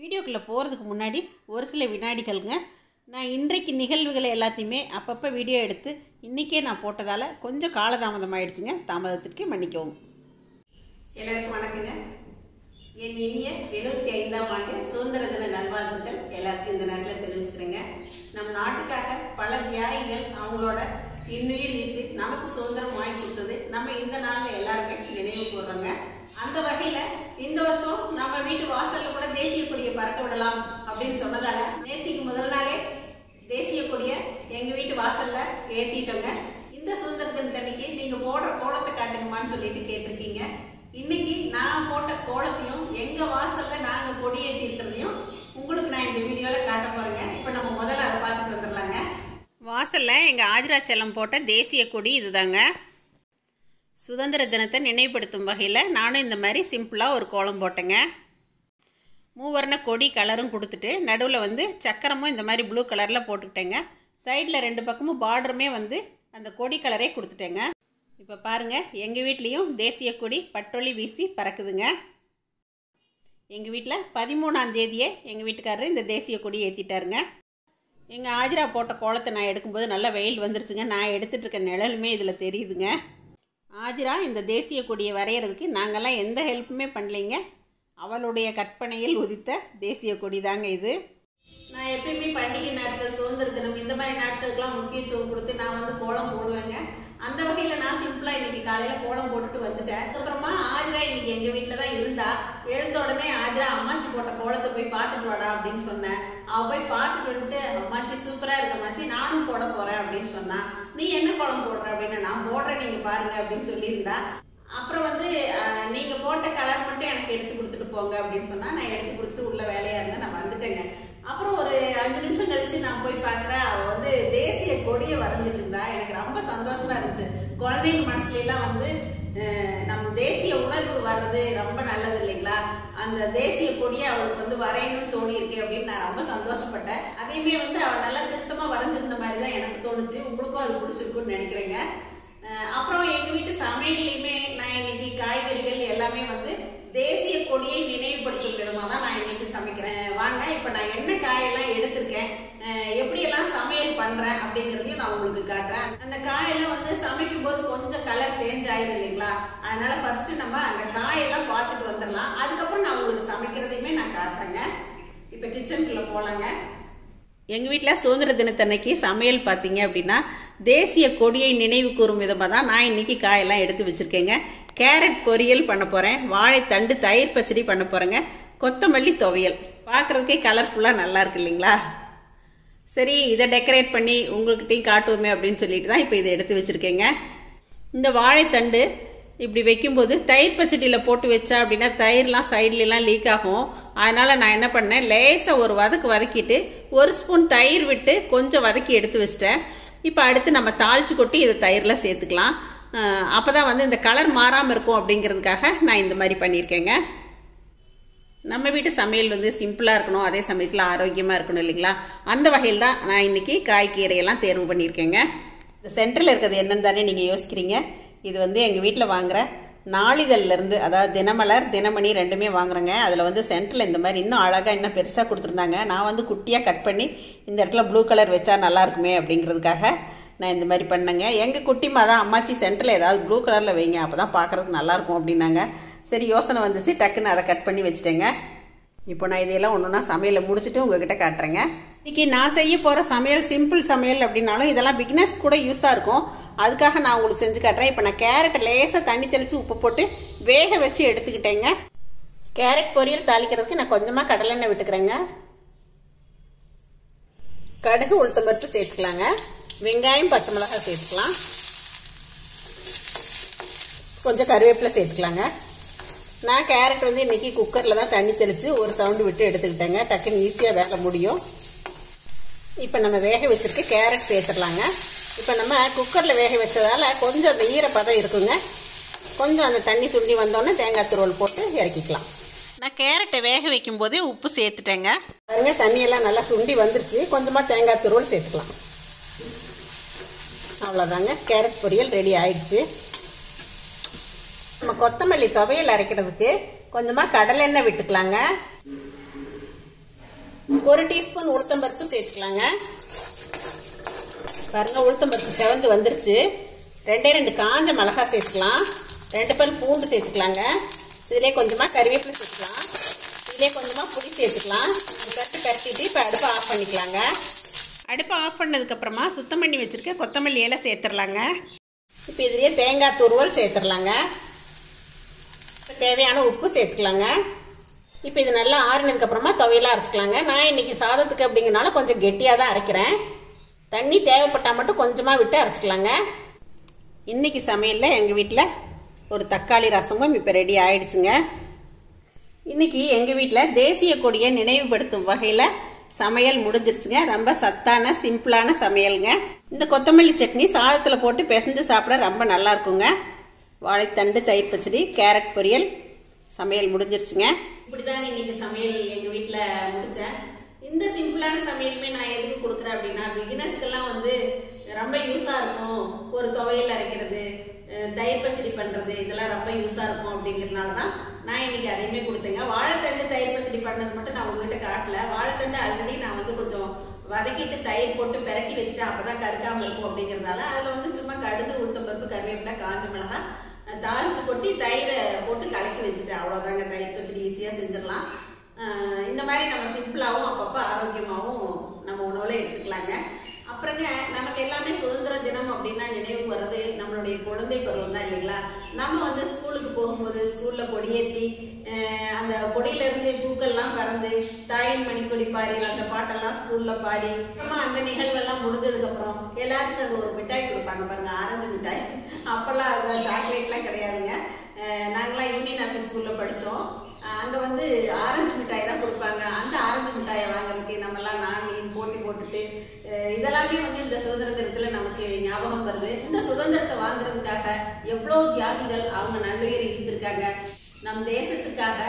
வீடியோக்குள்ளே போகிறதுக்கு முன்னாடி ஒரு சில வினாடிகளுங்க. நான் இன்றைக்கு நிகழ்வுகளை எல்லாத்தையுமே அப்பப்போ வீடியோ எடுத்து இன்றைக்கே நான் போட்டதால் கொஞ்சம் காலதாமதம் ஆயிடுச்சுங்க. தாமதத்திற்கு மன்னிக்கவும். எல்லாருக்கும் வணக்கங்க. என் இனிய 75ஆம் ஆண்டு சுதந்திர தின நல்வாழ்த்துக்கள் எல்லாருக்கும் இந்த நேரத்தில் தெரிவிச்சுக்கிறேங்க. நம் நாட்டுக்காக பல தியாகிகள் அவங்களோட இன்னுயிர் நீத்து நமக்கு சுதந்திரம் வாங்கி கொடுத்தது நம்ம இந்த நாளில் எல்லாருமே நினைவு கூறுறோங்க. அந்த வகையில் இந்த வருஷம் நம்ம வீட்டு வாசலில் கூட தேசிய கொடியை பறக்க விடலாம் அப்படின்னு சொன்னதால நேத்திக்கு முதல் நாளே தேசிய கொடியை எங்கள் வீட்டு வாசலில் ஏற்றிட்டோங்க. இந்த சுதந்திர தினத்தன்னைக்கு நீங்கள் போடுற கோலத்தை காட்டுங்கம்மான்னு சொல்லிட்டு கேட்டிருக்கீங்க. இன்னைக்கு நான் போட்ட கோலத்தையும் எங்கள் வாசலில் நாங்கள் கொடி ஏற்றிருக்கிறதையும் உங்களுக்கு நான் இந்த வீடியோவில் காட்ட போகிறேங்க. இப்போ நம்ம முதல்ல அதை பார்த்துட்டு வந்துடலாங்க. வாசலில் எங்கள் ஆதிராச்சலம் போட்ட தேசிய கொடி இதுதாங்க. சுதந்திர தினத்தை நினைவுபடுத்தும் வகையில் நானும் இந்த மாதிரி சிம்பிளாக ஒரு கோலம் போட்டேங்க. மூவர்ண கொடி கலரும் கொடுத்துட்டு நடுவில் வந்து சக்கரமும் இந்த மாதிரி ப்ளூ கலரில் போட்டுக்கிட்டேங்க. சைடில் ரெண்டு பக்கமும் பார்டருமே வந்து அந்த கொடி கலரே கொடுத்துட்டேங்க. இப்போ பாருங்கள், எங்கள் வீட்லேயும் தேசிய கொடி பட்டொலி வீசி பறக்குதுங்க. எங்கள் வீட்டில் 13ஆம் தேதியே எங்கள் வீட்டுக்காரரு இந்த தேசிய கொடி ஏற்றிட்டாருங்க. எங்கள் ஆஜிரா போட்ட கோலத்தை நான் எடுக்கும்போது நல்லா வெயில் வந்துருச்சுங்க. நான் எடுத்துகிட்டு இருக்க நிழலுமே இதில் தெரியுதுங்க. ஆதிரா இந்த தேசிய கொடியை வரைகிறதுக்கு நாங்கள்லாம் எந்த ஹெல்ப்புமே பண்ணலைங்க. அவளுடைய கற்பனையில் உதித்த தேசிய கொடி தாங்க இது. நான் எப்பயுமே பண்டிகை நாட்கள், சுதந்திர தினம், இந்த மாதிரி நாட்களுக்கெல்லாம் முக்கியத்துவம் கொடுத்து நான் வந்து கோலம் போடுவேங்க. அந்த வகையில் நான் சிம்பிளாக இன்றைக்கி காலையில் கோலம் போட்டுட்டு வந்துட்டேன். அதுக்கப்புறமா ஆதிரா இன்றைக்கி எங்கள் வீட்டில் தான் இருந்தா. எழுந்த உடனே ஆதிரா அம்மாச்சி போட்ட கோலத்தை போய் பார்த்துட்டு வாடா அப்படின்னு சொன்னேன். அவள் போய் பார்த்துட்டு வந்துட்டு அம்மாச்சி சூப்பராக இருக்கம்மாச்சி நானும் போட போகிறேன் அப்படின்னு சொன்னான். நீ என்ன கோலம் போடுற அப்படின்னு, நான் போடுறேன் நீங்கள் பாருங்கள் அப்படின்னு சொல்லியிருந்தா. அப்புறம் வந்து நீங்கள் போட்ட கலர் மட்டும் எனக்கு எடுத்து கொடுத்துட்டு போங்க அப்படின்னு சொன்னால் நான் எடுத்து கொடுத்துட்டு உள்ள வேலையாக இருந்தேன். நான் வந்துட்டேங்க. அப்புறம் ஒரு 5 நிமிஷம் கழித்து நான் போய் பார்க்குறேன், அவள் வந்து தேசிய கொடியை வரைஞ்சிட்டு இருந்தா. எனக்கு ரொம்ப சந்தோஷமாக இருந்துச்சு. குழந்தைங்க மனசுலாம் வந்து நம்ம தேசிய உணர்வு வர்றது ரொம்ப நல்லது இல்லைங்களா? அந்த தேசிய கொடியை அவளுக்கு வந்து வரையணும்னு தோணியிருக்கு அப்படின்னு நான் ரொம்ப சந்தோஷப்பட்டேன். அதையுமே வந்து அவள் நல்லா திருத்தமாக வரைஞ்சிருந்த மாதிரி தான் எனக்கு தோணுச்சு. உங்களுக்கும் அது பிடிச்சிருக்குன்னு நினைக்கிறேங்க. அப்புறம் எங்கள் வீட்டு சமையல்லையுமே நான் இன்னைக்கு காய்கறிகள் எல்லாமே வந்து தேசிய கொடியை நினைவுபடுத்தும் விதமாக தான் நான் இன்னைக்கு சமைக்கிறேன். வாங்க, இப்போ நான் என்ன காயெல்லாம் எடுத்திருக்கேன், எப்படியெல்லாம் சமையல் பண்ணுறேன் அப்படிங்கிறதையும் நான் உங்களுக்கு காட்டுறேன். அந்த காயெல்லாம் வந்து சமைக்கும் போது கொஞ்சம் கலர் சேஞ்ச் ஆயிடும் இல்லைங்களா? அதனால் ஃபஸ்ட்டு நம்ம அந்த காயெல்லாம் பார்த்துட்டு வந்துடலாம். அதுக்கப்புறம் நான் உங்களுக்கு சமைக்கிறதையுமே நான் காட்டுறேங்க. இப்போ கிச்சனுக்குள்ளே போகலாங்க. எங்கள் வீட்டில் சுதந்திர தினத்தன்னைக்கு சமையல் பார்த்தீங்க அப்படின்னா தேசிய கொடியை நினைவு கூறும் விதமாக தான் நான் இன்றைக்கி காயெல்லாம் எடுத்து வச்சுருக்கேங்க. கேரட் பொரியல் பண்ண போகிறேன், வாழைத்தண்டு தயிர் பச்சடி பண்ண போகிறேங்க, கொத்தமல்லி துவையல். பார்க்குறதுக்கே கலர்ஃபுல்லாக நல்லாயிருக்கு இல்லைங்களா? சரி, இதை டெக்கரேட் பண்ணி உங்கள்கிட்டையும் காட்டுவோமே அப்படின்னு சொல்லிட்டு தான் இப்போ இதை எடுத்து வச்சுருக்கேங்க. இந்த வாழைத்தண்டு இப்படி வைக்கும்போது தயிர் பச்சடியில் போட்டு வச்சா அப்படின்னா தயிர்லாம் சைட்லலாம் லீக் ஆகும். அதனால் நான் என்ன பண்ணேன், லேசாக ஒரு வதக்கு வதக்கிட்டு 1 ஸ்பூன் தயிர் விட்டு கொஞ்சம் வதக்கி எடுத்து வச்சிட்டேன். இப்போ அடுத்து நம்ம தாளித்து கொட்டி இதை தயிரில் சேர்த்துக்கலாம். அப்போ தான் வந்து இந்த கலர் மாறாமல் இருக்கும் அப்படிங்கிறதுக்காக நான் இந்த மாதிரி பண்ணியிருக்கேங்க. நம்ம வீட்டு சமையல் வந்து சிம்பிளாக இருக்கணும், அதே சமயத்தில் ஆரோக்கியமாக இருக்கணும் இல்லைங்களா? அந்த வகையில் தான் நான் இன்றைக்கி காய்கீரையெல்லாம் தேர்வு பண்ணியிருக்கேங்க. இந்த சென்டரில் இருக்கிறது என்னென்னு தானே நீங்கள் யோசிக்கிறீங்க. இது வந்து எங்கள் வீட்டில் வாங்குகிற நாளிதழ்லேருந்து, அதாவது தினமலர், தினமணி ரெண்டுமே வாங்குகிறேங்க. அதில் வந்து சென்டரில் இந்த மாதிரி இன்னும் அழகாக இன்னும் பெருசாக கொடுத்துருந்தாங்க. நான் வந்து குட்டியாக கட் பண்ணி இந்த இடத்துல ப்ளூ கலர் வச்சா நல்லாயிருக்குமே அப்படிங்கிறதுக்காக நான் இந்த மாதிரி பண்ணேங்க. எங்கள் குட்டிமா தான் அம்மாச்சி சென்டரில் ஏதாவது ப்ளூ கலரில் வைங்க, அப்போ தான் பார்க்குறதுக்கு நல்லாயிருக்கும் அப்படின்னாங்க. சரி, யோசனை வந்துச்சு, டக்குன்னு அதை கட் பண்ணி வச்சுட்டேங்க. இப்போ நான் இதையெல்லாம் ஒன்றுனா சமையலை முடிச்சுட்டு உங்கள்கிட்ட காட்டுறேங்க. இன்றைக்கி நான் செய்ய போகிற சமையல் சிம்பிள் சமையல் அப்படின்னாலும் இதெல்லாம் பிகினர்ஸ் கூட யூஸாக இருக்கும். அதுக்காக நான் உங்களுக்கு செஞ்சு காட்டுறேன். இப்போ நான் கேரட்டை லேசாக தண்ணி தெளித்து உப்பு போட்டு வேக வச்சு எடுத்துக்கிட்டேங்க. கேரட் பொரியல் தாளிக்கிறதுக்கு நான் கொஞ்சமாக கடலெண்ணெய் விட்டுக்கிறேங்க. கடுகு உளுத்தம் பருப்பு சேர்த்துக்கலாங்க. வெங்காயம் பச்சை மிளகாய் சேர்த்துக்கலாம். கொஞ்சம் கருவேப்பிலை சேர்த்துக்கலாங்க. நான் கேரட் வந்து இன்றைக்கி குக்கரில் தான் தண்ணி தெளித்து ஒரு சவுண்டு விட்டு எடுத்துக்கிட்டேங்க. டக்குன்னு ஈஸியாக வேலை முடியும். இப்போ நம்ம வேக வச்சுருக்கு கேரட் சேர்த்துடலாங்க. இப்போ நம்ம குக்கரில் வேக வச்சதால் கொஞ்சம் அந்த ஈரப்பதம் இருக்குங்க. கொஞ்சம் அந்த தண்ணி சுண்டி வந்தோடனே தேங்காய் துருவல் போட்டு இறக்கிக்கலாம். நான் கேரட்டை வேக வைக்கும்போதே உப்பு சேர்த்துட்டேங்க. பாருங்க, தண்ணியெல்லாம் நல்லா சுண்டி வந்துருச்சு. கொஞ்சமாக தேங்காய் துருவல் சேர்த்துக்கலாம். அவ்வளோதாங்க, கேரட் பொரியல் ரெடி ஆயிடுச்சு. நம்ம கொத்தமல்லி துவையல் அரைக்கிறதுக்கு கொஞ்சமாக கடலெண்ணெய் விட்டுக்கலாங்க. 1 teaspoon உளுத்தம்பருப்பு சேர்த்துக்கலாங்க. பாருங்க உளுத்தம்பருப்பு செவந்து வந்துருச்சு. ரெண்டே ரெண்டு காஞ்ச மிளகாய் சேர்த்துக்கலாம். ரெண்டு பல் பூண்டு சேர்த்துக்கலாங்க. இதிலே கொஞ்சமா கறிவேப்பிலை சேர்த்துக்கலாம். இதிலே கொஞ்சமா புளி சேர்த்துக்கலாம். பட்டு பத்திட்டு இப்போ அடுப்பை ஆஃப் பண்ணிக்கலாங்க. அடுப்பை ஆஃப் பண்ணதுக்கப்புறமா சுத்தம் பண்ணி வச்சுருக்க கொத்தமல்லி இலை சேர்த்துடலாங்க. இப்போ இதிலே தேங்காய் துருவல் சேர்த்துடலாங்க. இப்போ தேவையான உப்பு சேர்த்துக்கலாங்க. இப்போ இது நல்லா ஆறினதுக்கப்புறமா துவையலாக அரைச்சிக்கலாங்க. நான் இன்றைக்கி சாதத்துக்கு அப்படிங்கிறனால கொஞ்சம் கெட்டியாக தான் அரைக்கிறேன். தண்ணி தேவைப்பட்டால் மட்டும் கொஞ்சமாக விட்டு அரைச்சிக்கலாங்க. இன்றைக்கி சமையலில் எங்கள் வீட்டில் ஒரு தக்காளி ரசமும் இப்போ ரெடி ஆகிடுச்சுங்க. இன்றைக்கி எங்கள் வீட்டில் தேசிய கொடியை நினைவுபடுத்தும் வகையில் சமையல் முடிஞ்சிருச்சுங்க. ரொம்ப சத்தான சிம்பிளான சமையலுங்க. இந்த கொத்தமல்லி சட்னி சாதத்தில் போட்டு பிசைஞ்சு சாப்பிட ரொம்ப நல்லாயிருக்குங்க. வாழைத்தண்டு தயிர் பச்சடி கேரட் பொரியல் சமையல் முடிஞ்சிருச்சுங்க. இப்படி தான் இன்றைக்கி சமையல் எங்கள் வீட்டில் முடித்தேன். இந்த சிம்பிளான சமையலுமே நான் எதுக்கு கொடுக்குறேன் அப்படின்னா பிகினர்ஸ்க்கெல்லாம் வந்து ரொம்ப யூஸாக இருக்கும். ஒரு துவையல் அரைக்கிறது, தயிர் பச்சடி பண்ணுறது, இதெல்லாம் ரொம்ப யூஸாக இருக்கும் அப்படிங்கிறனால தான் நான் இன்றைக்கி அதையுமே கொடுத்தேங்க. வாழைத்தண்டு தயிர் பச்சடி பண்ணது மட்டும் நான் உங்ககிட்ட காட்டல. வாழைத்தண்டு ஆல்ரெடி நான் வந்து கொஞ்சம் வதக்கிட்டு தயிர் போட்டு பெரட்டி வச்சுட்டேன். அப்போ தான் கருக்காமல் இருக்கும் அப்படிங்கிறதால அதில் வந்து சும்மா கடுகு உளுத்தம்பருப்பு கருவேப்பிலை காஞ்ச மிளகாய் தாளிச்சு கொட்டி தயிரை போட்டு கலக்கி வச்சுட்டேன். அவ்வளோதாங்க, தயிர் பச்சடி ஈஸியாக செஞ்சிடலாம். இந்த மாதிரி நம்ம சிம்பிளாகவும் அப்பப்போ ஆரோக்கியமாகவும் நம்ம உணவில் எடுத்துக்கலாங்க. அப்புறங்க நமக்கு எல்லாமே சுதந்திர தினம் அப்படின்னா நினைவு வர்றது நம்மளுடைய குழந்தை பருவம் தான் இல்லைங்களா. நம்ம வந்து ஸ்கூலுக்கு போகும்போது ஸ்கூலில் கொடியேற்றி அந்த கொடியிலேருந்து பூக்கள்லாம் பறந்து தாயின் மணிக்கொடி பாரியல் அந்த பாட்டெல்லாம் ஸ்கூலில் பாடி நம்ம அந்த நிகழ்வெல்லாம் முடிஞ்சதுக்கப்புறம் எல்லாருக்கும் அது ஒரு மிட்டாய் கொடுப்பாங்க பாருங்க, ஆரஞ்சு மிட்டாய். அப்போல்லாம் அதுதான் சாக்லேட்லாம் கிடையாதுங்க. நாங்களாம் யூனியன் ஆஃபீஸ் ஸ்கூலில் படித்தோம். அங்கே வந்து ஆரஞ்சு மிட்டாய் தான் கொடுப்பாங்க. அந்த ஆரஞ்சு மிட்டாயை வாங்குறதுக்கு நம்மளாம் நான் போட்டி போட்டுட்டு இதெல்லாமே வந்து இந்த சுதந்திர தினத்தில் நமக்கு ஞாபகம் வருது. இந்த சுதந்திரத்தை வாங்குறதுக்காக எவ்வளோ தியாகிகள் அவங்க நன்மையர் இருந்திருக்காங்க. நம் தேசத்துக்காக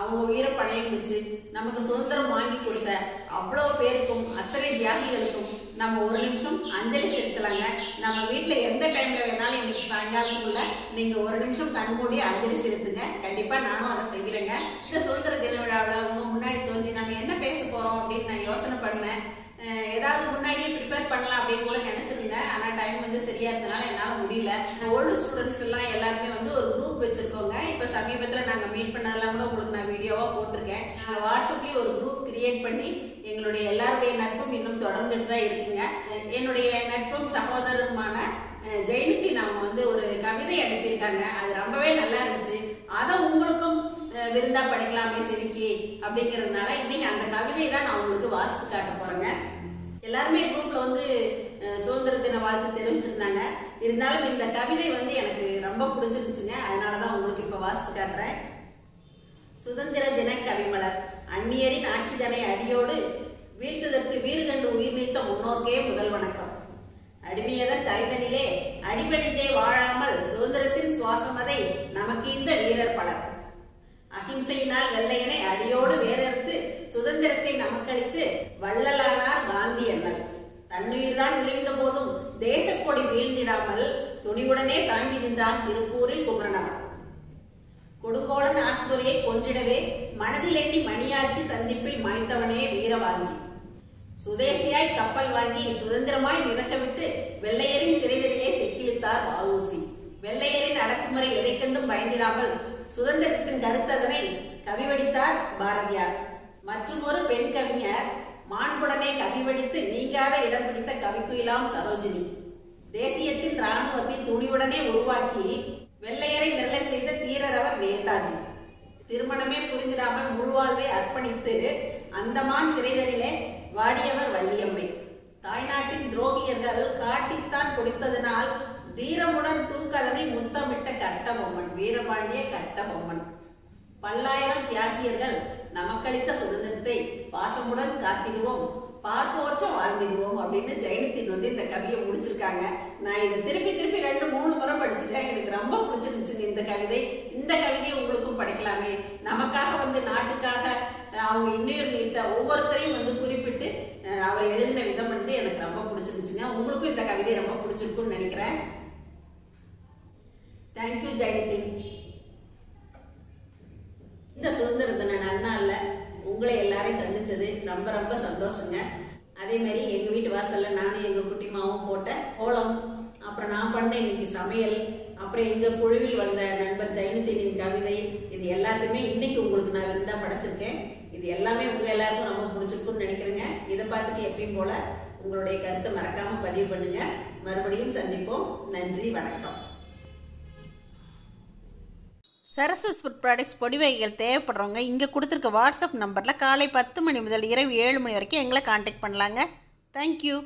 அவங்க உயிரை பணையம் வச்சு நமக்கு சுதந்திரம் வாங்கி கொடுத்த அவ்வளோ பேருக்கும் அத்தனை தியாகிகளுக்கும் நம்ம ஒரு நிமிஷம் அஞ்சலி செலுத்தலாங்க. நம்ம வீட்டில் எந்த டைமில் வேணாலும் இன்னைக்கு சாயங்காலத்துக்குள்ள நீங்கள் ஒரு நிமிஷம் கண்மூடி அஞ்சலி செலுத்துங்க. கண்டிப்பாக நானும் அதை செய்கிறேங்க. இந்த சுதந்திர தின விழாவில் அவங்க முன்னாடி தோன்றி நம்ம என்ன பேச போகிறோம் அப்படின்னு நான் யோசனை பண்ணேன். ஏதாவது முன்னாடியே ப்ரிப்பேர் பண்ணலாம் அப்படின்னு கூட நினச்சிருந்தேன். ஆனால் டைம் வந்து சரியாக இருந்தனால என்னால் முடியல. ஓல்டு ஸ்டூடெண்ட்ஸ் எல்லாம் எல்லாருமே வந்து ஒரு குரூப் வச்சுருக்கோங்க. இப்போ சமீபத்தில் நாங்கள் மீட் பண்ணதெல்லாம் கூட உங்களுக்கு நான் வீடியோவாக போட்டிருக்கேன். நாங்கள் வாட்ஸ்அப்லேயும் ஒரு குரூப் கிரியேட் பண்ணி எங்களுடைய எல்லாருடைய நட்பும் இன்னும் தொடர்ந்துட்டு தான் இருக்குங்க. என்னுடைய நட்பும் சகோதரருமான ஜெயந்தி நாம் வந்து ஒரு கவிதை அனுப்பியிருக்காங்க. அது ரொம்பவே நல்லா இருந்துச்சு. அதை உங்களுக்கும் விருந்தா படிக்கலாமே செவிக்கி அப்படிங்கிறதுனால இன்னைக்கு அந்த கவிதையை தான் நான் உங்களுக்கு வாசித்து காட்ட போறேங்க. எல்லாருமே குரூப்ல வந்து சுதந்திர தின வாழ்த்து தெரிவிச்சிருந்தாங்க. இருந்தாலும் இந்த கவிதை வந்து எனக்கு ரொம்ப பிடிச்சிருந்துச்சுங்க. அதனாலதான் உங்களுக்கு இப்ப வாசித்து காட்டுறேன். சுதந்திர தின கவிமலர். அந்நியரின் ஆட்சிதனை அடியோடு வீழ்த்ததற்கு வீர் கண்டு உயிர் நீத்த முன்னோர்க்கே முதல் வணக்கம். அடிமையதன் தலைதனிலே அடிபணிந்தே வாழாமல் சுதந்திரத்தின் சுவாசமதை நமக்கு இந்த வீரர் பலர். அகிம்சையினால் வெள்ளையனை அடியோடு வேறறுத்து சுதந்திரத்தை நமக்களித்து வள்ளலானார் காந்தி அண்ணல். தன்னுயிர் தான் வீழ்ந்த போதும் தேசக்கொடி வீழ்ந்திடாமல் துணிவுடனே தாங்கி நின்றான் திருப்பூரில் குமரனவர். கொடுங்கோளன் ஆஸ்துரையை கொன்றிடவே மனதில் எண்ணி மணியாட்சி சந்திப்பில் மாய்த்தவனே வீரவாஞ்சி. சுதேசியாய் கப்பல் வாங்கி சுதந்திரமாய் மிதக்கவிட்டு வெள்ளையரின் சிறைதலிலே செக்கிழித்தார் வஉசி. வெள்ளையரின் அடக்குமுறை எதை கண்டும் பயந்திடாமல் சுதந்திரத்தின் கருத்ததனை கவிவடித்தார் பாரதியார். மற்றும் ஒரு பெண் கவிஞர் மாண்புடனே கவிவடித்து நீங்காத இடம் பிடித்த கவிக்குயிலாம் சரோஜினி. தேசியத்தின் இராணுவத்தை துணிவுடனே உருவாக்கி வெள்ளையரை நிரலச் செய்த தீரரவர் நேதாஜி. திருமணமே புரிந்திடாமல் முழுவாழ்வை அர்ப்பணித்து அந்தமான் சிறைதனிலே வாடியவர் வள்ளியம்மை. தாய்நாட்டின் துரோகியர்கள் காட்டித்தான் கொடுத்ததனால் தீரமுடன் தூக்கதனை முத்தமிட்ட கட்டபொம்மன் வீரபாண்டிய கட்டபொம்மன். பல்லாயிரம் தியாகியர்கள் நமக்களித்த சுதந்திரத்தை பாசமுடன் காத்திடுவோம், பார்ப்போற்ற வாழ்ந்திடுவோம் அப்படின்னு ஜெயநிதின் வந்து இந்த கவியை முடிச்சிருக்காங்க. நான் இதை திருப்பி திருப்பி 2-3 முறை படிச்சுட்டேன். எனக்கு ரொம்ப பிடிச்சிருந்துச்சுங்க இந்த கவிதை. இந்த கவிதையை உங்களுக்கும் படிக்கலாமே. நமக்காக வந்து நாட்டுக்காக அவங்க இன்னொரு நீத்த ஒவ்வொருத்தரையும் வந்து குறிப்பிட்டு அவர் எழுதின விதம் வந்து எனக்கு ரொம்ப பிடிச்சிருந்துச்சுங்க. உங்களுக்கும் இந்த கவிதை ரொம்ப பிடிச்சிருக்குன்னு நினைக்கிறேன். தேங்க்யூ ஜெயநிதி. இந்த சுதந்திர தின நன்னாளில் உங்களை எல்லாரையும் சந்திச்சது ரொம்ப ரொம்ப சந்தோஷங்க. அதே மாதிரி எங்க வீட்டு வாசல்ல நானும் எங்க குட்டிமாவும் போட்ட கோலம், அப்புறம் நான் பண்ண இன்னைக்கு சமையல், அப்புறம் எங்க குழுவில் வந்த நண்பர் ஜெயநிதியின் கவிதை, இது எல்லாத்தையுமே இன்னைக்கு உங்களுக்கு நான் விருந்தா படைச்சிருக்கேன். இது எல்லாமே உங்க எல்லாருக்கும் ரொம்ப பிடிச்சிருக்கும்னு நினைக்கிறேங்க. இதை பார்த்துட்டு எப்பயும் போல உங்களுடைய கருத்தை மறக்காம பதிவு பண்ணுங்க. மறுபடியும் சந்திப்போம். நன்றி, வணக்கம். சரசஸ் ஃபுட் ப்ராடக்ட்ஸ் பொடி வகைகள் தேவைப்படுறவங்க இங்கே கொடுத்துருக்க வாட்ஸ்அப் நம்பரில் காலை 10 மணி முதல் இரவு 7 மணி வரைக்கும் எங்களை காண்டாக்ட் பண்ணலாங்க. தேங்க்யூ.